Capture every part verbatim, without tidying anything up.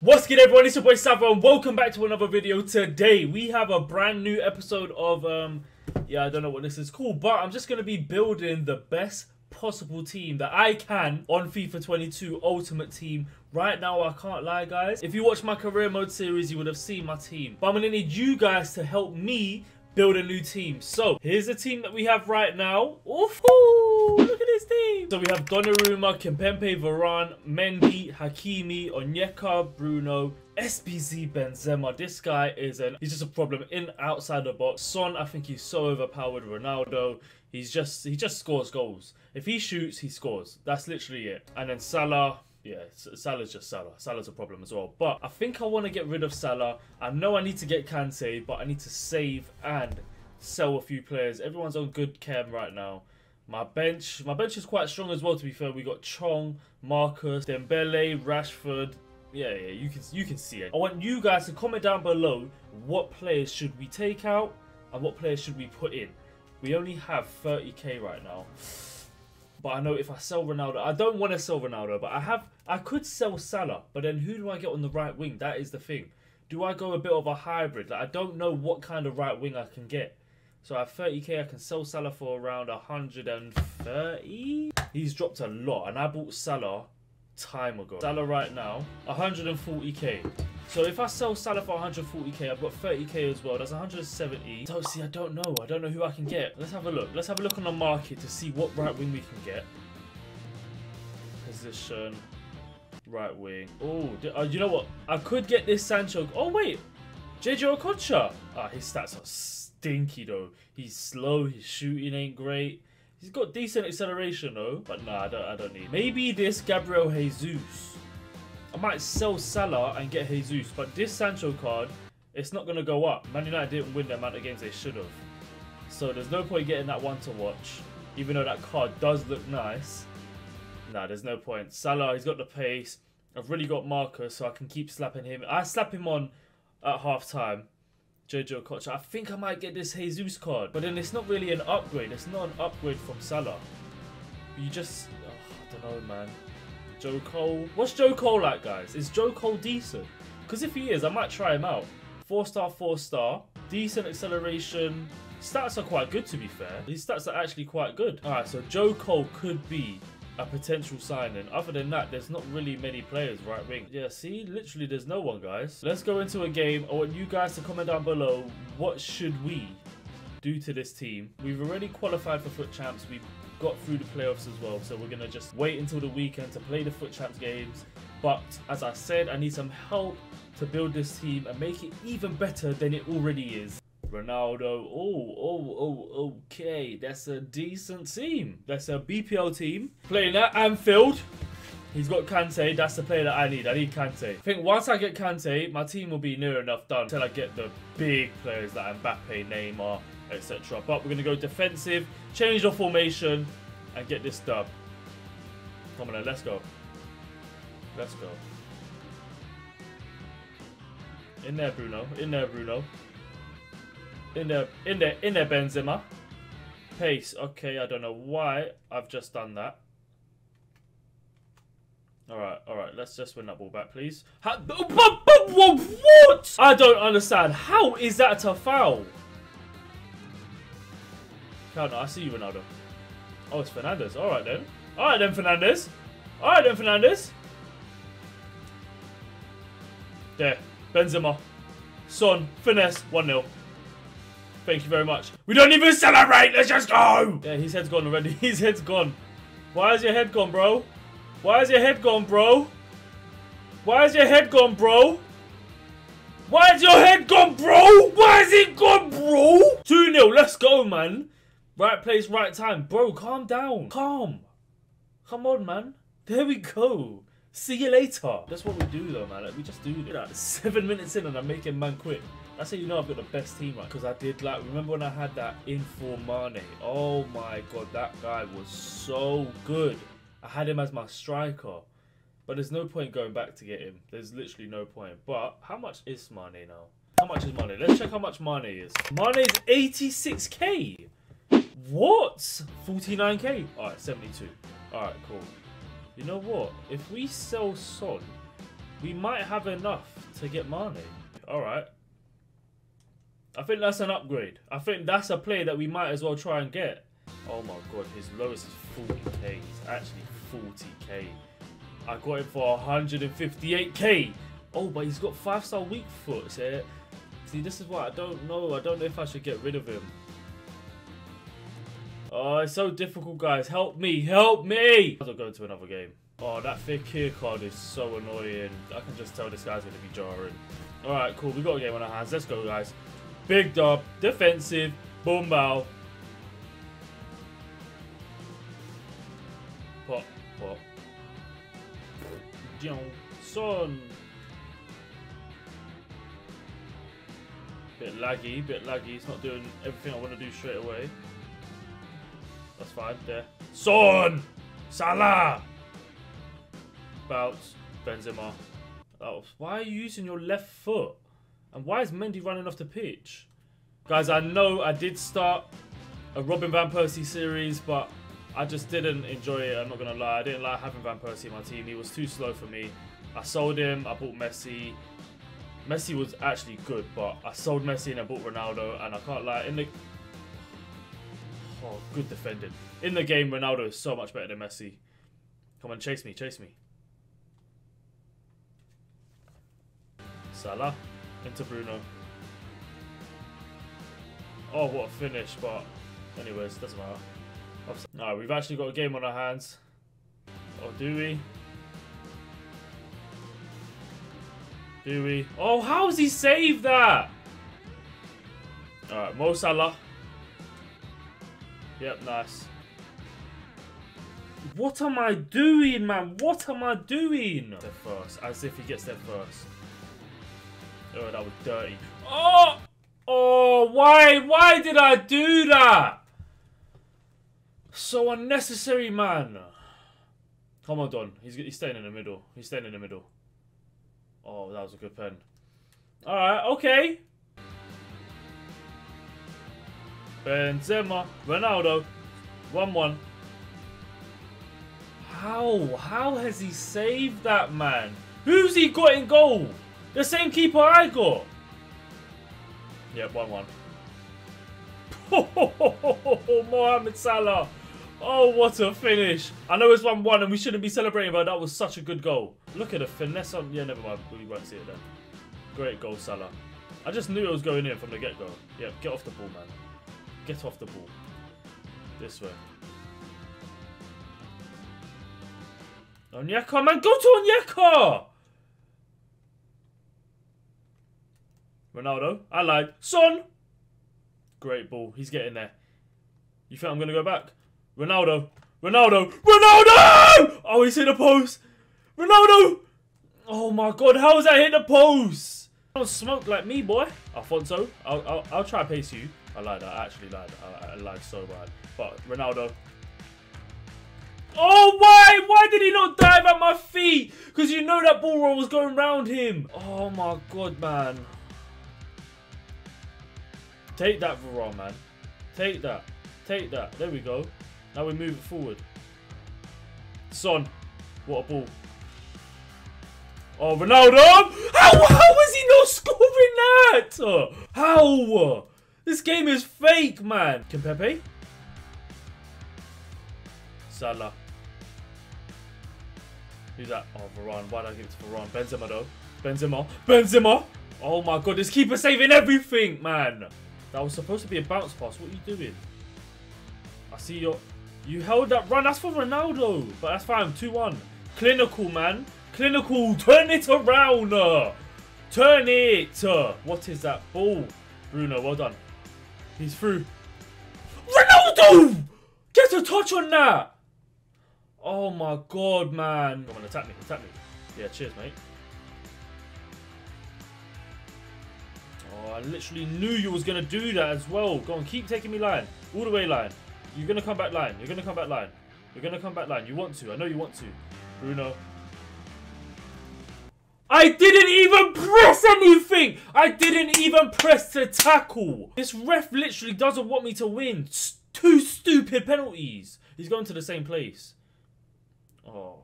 What's good, everyone? It's your boy Savva and welcome back to another video. Today we have a brand new episode of um yeah, I don't know what this is called, but I'm just going to be building the best possible team that I can on FIFA twenty-two Ultimate Team. Right now, I can't lie, guys, if you watch my career mode series you would have seen my team, but I'm going to need you guys to help me build a new team. So here's the team that we have right now. Oof, ooh, look at this team. So we have Donnarumma, Kempe, Varane, Mendy, Hakimi, Onyeka, Bruno, S B Z Benzema. This guy is an, he's just a problem in outside the box. Son, I think he's so overpowered. Ronaldo, he's just, he just scores goals. If he shoots, he scores. That's literally it. And then Salah. Yeah, Salah's just Salah. Salah's a problem as well. But I think I want to get rid of Salah. I know I need to get Kante, but I need to save and sell a few players. Everyone's on good chem right now. My bench, my bench is quite strong as well, to be fair. We got Chong, Marcus, Dembele, Rashford. Yeah, yeah, you can, you can see it. I want you guys to comment down below what players should we take out and what players should we put in. We only have thirty K right now. But I know if I sell Ronaldo, I don't want to sell Ronaldo, but I have, I could sell Salah, but then who do I get on the right wing? That is the thing. Do I go a bit of a hybrid? Like, I don't know what kind of right wing I can get. So I have thirty K, I can sell Salah for around one hundred thirty. He's dropped a lot, and I bought Salah time ago. Salah right now, one hundred forty K. So if I sell Salah for one hundred forty K, I've got thirty K as well. That's one hundred seventy. So see, I don't know. I don't know who I can get. Let's have a look. Let's have a look on the market to see what right wing we can get. Position, right wing. Oh, uh, you know what? I could get this Sancho. Oh wait, J J Okocha. Ah, his stats are stinky though. He's slow. His shooting ain't great. He's got decent acceleration though. But nah, I don't. I don't need. Maybe this Gabriel Jesus. I might sell Salah and get Jesus, but this Sancho card, it's not going to go up. Man United didn't win the amount of games they should have. So there's no point getting that one to watch, even though that card does look nice. Nah, there's no point. Salah, he's got the pace. I've really got Marcus, so I can keep slapping him. I slap him on at half-time. J J Okocha, I think I might get this Jesus card, but then it's not really an upgrade. It's not an upgrade from Salah. You just, oh, I don't know, man. Joe Cole. What's Joe Cole like, guys? Is Joe Cole decent? Because if he is, I might try him out. Four star, four star. Decent acceleration. Stats are quite good, to be fair. These stats are actually quite good. All right, so Joe Cole could be a potential signing. Other than that, there's not really many players right wing. Yeah, see, literally there's no one, guys. Let's go into a game. I want you guys to comment down below. What should we do to this team? We've already qualified for Foot Champs. We've got through the playoffs as well, so we're gonna just wait until the weekend to play the Foot Champs games. But as I said, I need some help to build this team and make it even better than it already is. Ronaldo, oh, oh, oh, okay, that's a decent team. That's a B P L team. Playing at Anfield. He's got Kante, that's the player that I need. I need Kante. I think once I get Kante, my team will be near enough done until I get the big players like Mbappe, Neymar, et cetera. But we're going to go defensive, change our formation, and get this dub. Come on then, let's go. Let's go. In there, Bruno. In there, Bruno. In there, in there, in there, Benzema. Pace. Okay, I don't know why I've just done that. Alright, alright, let's just win that ball back, please. How, but, but, but, what? I don't understand. How is that a foul? Counter, I see you, Ronaldo. Oh, it's Fernandez. Alright then. Alright then, Fernandez. Alright then, Fernandez. There. Benzema. Son. Finesse. one nil. Thank you very much. We don't even celebrate. Let's just go. Yeah, his head's gone already. His head's gone. Why is your head gone, bro? Why is your head gone, bro? Why is your head gone, bro? Why is your head gone, bro? Why is it gone, bro? two nil, let's go, man. Right place, right time. Bro, calm down. Calm. Come on, man. There we go. See you later. That's what we do, though, man. Like, we just do that. Seven minutes in and I'm making man quit. That's how you know I've got the best team, right? Because I did, like, remember when I had that in-form Mane? Oh, my God. That guy was so good. I had him as my striker, but there's no point going back to get him. There's literally no point. But how much is Mane now? How much is Mane? Let's check how much Mane is. Mane is eighty-six K. What? forty-nine K. All right, seventy-two. All right, cool. You know what? If we sell Son, We might have enough to get Mane. All right. I think that's an upgrade. I think that's a play that we might as well try and get. Oh my god, his lowest is forty K. He's actually forty K. I got him for one hundred fifty-eight K. Oh, but he's got five-star weak foot. So, see, this is what I don't know. I don't know if I should get rid of him. Oh, it's so difficult, guys. Help me. Help me. I'll go to another game. Oh, that Fakir card is so annoying. I can just tell this guy's going to be jarring. All right, cool. We got a game on our hands. Let's go, guys. Big dub. Defensive. Boom, bow. Pop, pop. Son. Bit laggy, bit laggy. He's not doing everything I want to do straight away. That's fine, there. Son! Salah! Bounce. Benzema. Oh, why are you using your left foot? And why is Mendy running off the pitch? Guys, I know I did start a Robin Van Persie series, but I just didn't enjoy it. I'm not going to lie. I didn't like having Van Persie in my team. He was too slow for me. I sold him. I bought Messi. Messi was actually good, but I sold Messi and I bought Ronaldo, and I can't lie, in the... Oh, good defending. In the game, Ronaldo is so much better than Messi. Come on, chase me, chase me. Salah, into Bruno. Oh, what a finish, but... Anyways, doesn't matter. No, we've actually got a game on our hands. Or do we? Do we? Oh, how has he saved that? Alright, Mo Salah. Yep, nice. What am I doing, man? What am I doing? There first, as if he gets there first. Oh, that was dirty. Oh! Oh, why? Why did I do that? So unnecessary, man. Come on, Don. He's, he's staying in the middle. He's staying in the middle. Oh, that was a good pen. Alright, okay. Benzema, Ronaldo, one one. How? How has he saved that, man? Who's he got in goal? The same keeper I got. Yep, one one. Mohamed Salah. Oh, what a finish. I know it's one one and we shouldn't be celebrating, but that was such a good goal. Look at the finesse on... Yeah, never mind. We won't see it then. Great goal, Salah. I just knew it was going in from the get-go. Yeah, get off the ball, man. Get off the ball. This way. Onyeka, man. Go to Onyeka! Ronaldo. I lied. Son! Great ball. He's getting there. You think I'm going to go back? Ronaldo, Ronaldo, Ronaldo! Oh, he's hit the post. Ronaldo! Oh my god, how is that hit the post? You don't smoke like me, boy. Alfonso, I'll, I'll, I'll try to pace you. I lied, I actually lied. I, I lied so bad. But Ronaldo. Oh, why? Why did he not dive at my feet? Because you know that ball roll was going round him. Oh my god, man. Take that, Varane, man. Take that. Take that. There we go. Now we move it forward. Son. What a ball. Oh, Ronaldo! How, how is he not scoring that? How? This game is fake, man. Can Pepe? Salah. Who's that? Oh, Varane. Why did I give it to Varane? Benzema, though. Benzema. Benzema! Oh, my God. This keeper saving everything, man. That was supposed to be a bounce pass. What are you doing? I see your... You held that run. That's for Ronaldo. But that's fine. two one. Clinical, man. Clinical. Turn it around. Turn it. What is that ball? Bruno, well done. He's through. Ronaldo! Get a touch on that. Oh, my God, man. Come on, attack me. Attack me. Yeah, cheers, mate. Oh, I literally knew you was going to do that as well. Go on, keep taking me line. All the way line. You're going to come back line. You're going to come back line. You're going to come back line. You want to. I know you want to. Bruno. I didn't even press anything. I didn't even press to tackle. This ref literally doesn't want me to win. Two stupid penalties. He's going to the same place. Oh.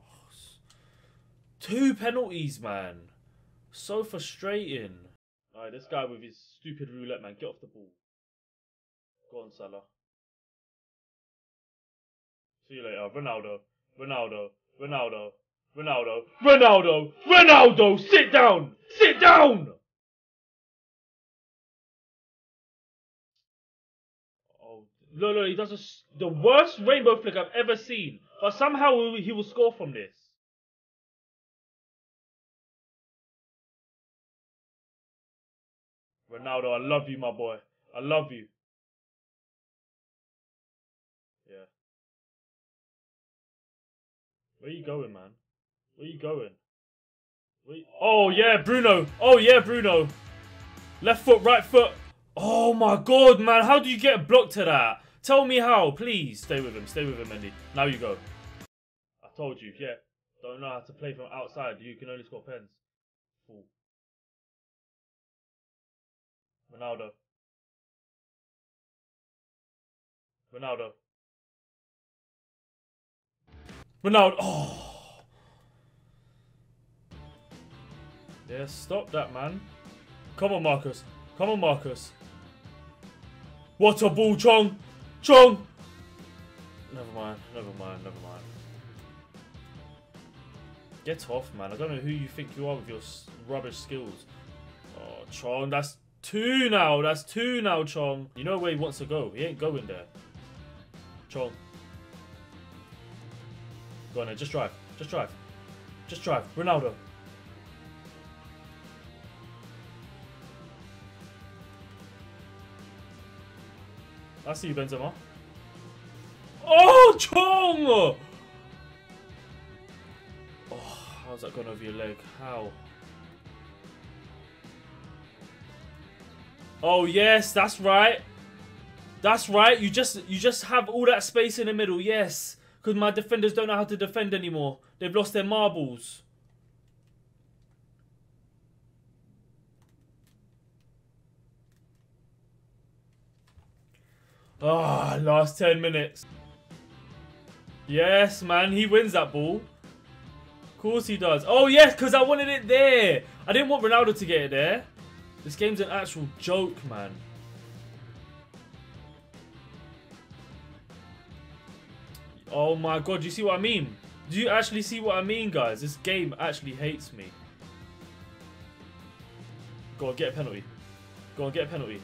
Two penalties, man. So frustrating. Alright, this guy with his stupid roulette, man. Get off the ball. Go on, Salah. See you later. Ronaldo. Ronaldo. Ronaldo. Ronaldo. Ronaldo. Ronaldo. Sit down. Sit down. Oh, no, no. He does a, the worst rainbow flick I've ever seen. But somehow he will score from this. Ronaldo, I love you, my boy. I love you. Yeah. Where you going, man? Where you going? Where you... Oh, yeah, Bruno. Oh, yeah, Bruno. Left foot, right foot. Oh, my God, man. How do you get blocked to that? Tell me how, please. Stay with him. Stay with him, Mendy. Now you go. I told you, yeah. Don't know how to play from outside. You can only score pens. Cool. Ronaldo. Ronaldo. Ronaldo. Oh. Yeah, stop that, man. Come on, Marcus. Come on, Marcus. What a ball, Chong. Chong. Never mind. Never mind. Never mind. Get off, man. I don't know who you think you are with your rubbish skills. Oh, Chong. That's... Two now, that's two now, Chong. You know where he wants to go. He ain't going there. Chong. Go on then, just drive. Just drive. Just drive. Ronaldo. I see you, Benzema. Oh, Chong! Oh, how's that going over your leg? How? Oh yes, that's right. That's right. You just you just have all that space in the middle, yes. Because my defenders don't know how to defend anymore. They've lost their marbles. Ah, oh, last ten minutes. Yes, man, he wins that ball. Of course he does. Oh yes, because I wanted it there. I didn't want Ronaldo to get it there. This game's an actual joke, man. Oh my God, you see what I mean? Do you actually see what I mean, guys? This game actually hates me. Go on, get a penalty. Go on, get a penalty.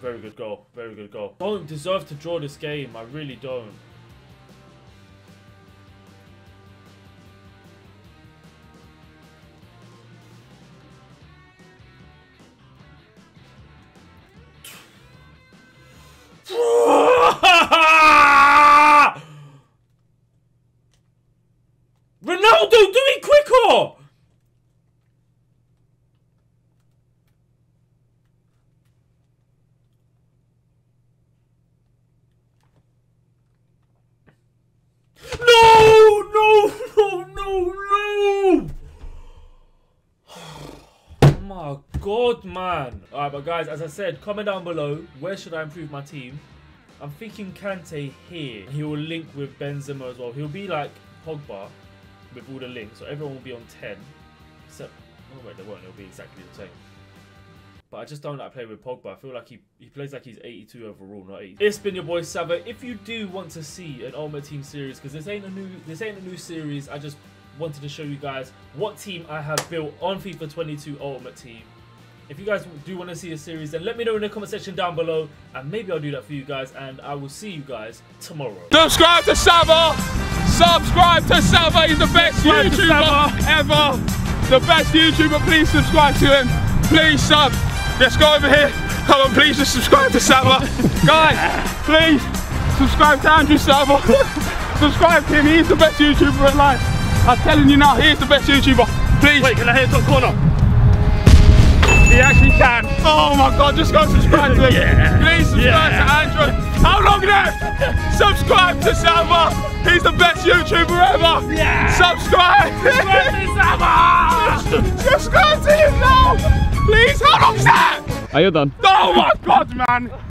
Very good goal, very good goal. I don't deserve to draw this game, I really don't. God, man. Alright, but guys, as I said, comment down below, where should I improve my team? I'm thinking Kante here. He will link with Benzema as well. He'll be like Pogba with all the links. So everyone will be on ten. Except, oh wait, they won't. It'll be exactly the same. But I just don't like playing with Pogba. I feel like he, he plays like he's eighty-two overall, not eighty. It's been your boy Savva. If you do want to see an Ultimate Team series, because this ain't a new this ain't a new series, I just wanted to show you guys what team I have built on FIFA twenty-two Ultimate Team. If you guys do want to see a series, then let me know in the comment section down below. And maybe I'll do that for you guys. And I will see you guys tomorrow. Subscribe to Savva. Subscribe to Savva. He's the best subscribe YouTuber ever. The best YouTuber. Please subscribe to him. Please sub. Let's go over here. Come on, please just subscribe to Savva. Guys, please subscribe to Andrew Savva. Subscribe to him. He's the best YouTuber in life. I'm telling you now, he's the best YouTuber. Please. Wait, can I hear top corner? He actually can. Oh my God, just go subscribe to him. Yeah. Please subscribe yeah. to Andrew. How long left? Subscribe to Savva. He's the best YouTuber ever. Yeah. Subscribe. Subscribe to Savva. Subscribe to him now. Please, how long's that? Are you done? Oh my God, man.